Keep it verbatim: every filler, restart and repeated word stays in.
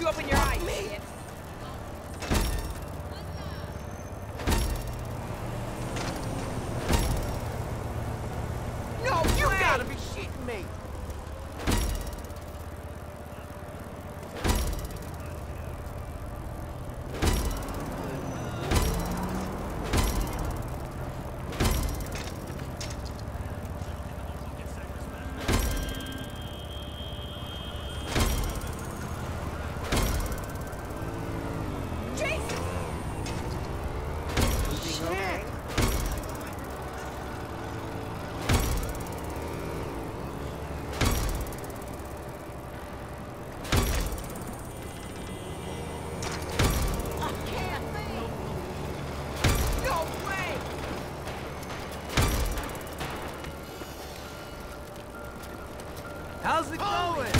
you up in your eyes, man. No, you man. Gotta be shitting me. How's it going?